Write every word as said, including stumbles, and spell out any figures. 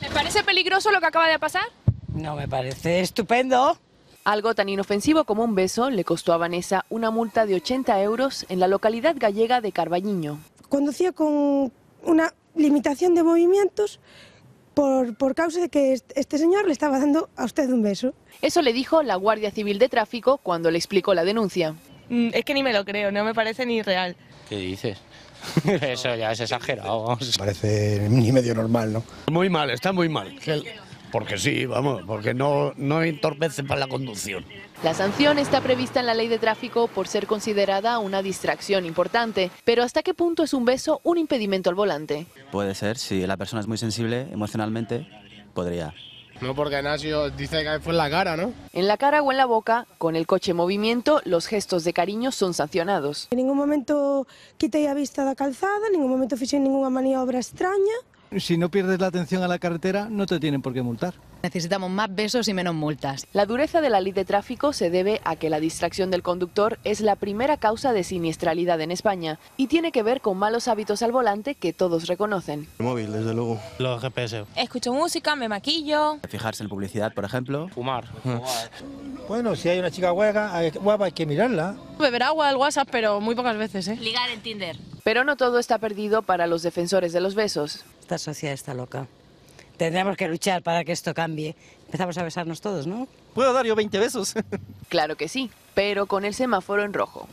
¿Les parece peligroso lo que acaba de pasar? No, me parece estupendo. Algo tan inofensivo como un beso le costó a Vanessa una multa de ochenta euros en la localidad gallega de Carballiño. Conducía con una limitación de movimientos por, por causa de que este señor le estaba dando a usted un beso. Eso le dijo la Guardia Civil de Tráfico cuando le explicó la denuncia. Mm, es que ni me lo creo, no me parece ni real. ¿Qué dices? Eso ya es exagerado. Vamos. Parece ni medio normal, ¿no? Muy mal, está muy mal. Porque sí, vamos, porque no, no entorpece para la conducción. La sanción está prevista en la ley de tráfico por ser considerada una distracción importante, pero ¿hasta qué punto es un beso un impedimento al volante? Puede ser, si la persona es muy sensible emocionalmente, podría. No, porque Ignacio dice que fue en la cara, ¿no? En la cara o en la boca, con el coche en movimiento, los gestos de cariño son sancionados. En ningún momento quité la vista de la calzada, en ningún momento fiché ninguna maniobra extraña. Si no pierdes la atención a la carretera, no te tienen por qué multar. Necesitamos más besos y menos multas. La dureza de la ley de tráfico se debe a que la distracción del conductor es la primera causa de siniestralidad en España y tiene que ver con malos hábitos al volante que todos reconocen. El móvil, desde luego. Los G P S. Escucho música, me maquillo. Fijarse en publicidad, por ejemplo. Fumar. Bueno, si hay una chica guapa hay que mirarla. Beber agua, el WhatsApp, pero muy pocas veces, ¿eh? Ligar en Tinder. Pero no todo está perdido para los defensores de los besos. Esta sociedad está loca. Tendremos que luchar para que esto cambie. Empezamos a besarnos todos, ¿no? ¿Puedo dar yo veinte besos? Claro que sí, pero con el semáforo en rojo.